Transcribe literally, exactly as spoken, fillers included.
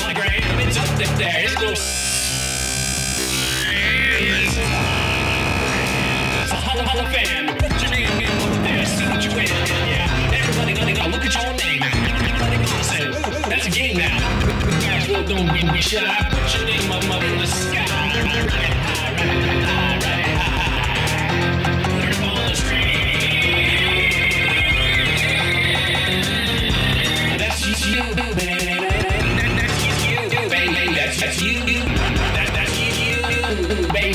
migraine. It's up there. It's no. It's a Hall of Hall of Fame. Put your name in, look there, see what you win. Yeah, everybody gonna go look at your name. Everybody gonna say, that's a game now. Well, don't be, be shy. Put your name up, up in the sky. All right, all right, all right. You, baby. That's you, baby. That's you, baby. That's you, baby.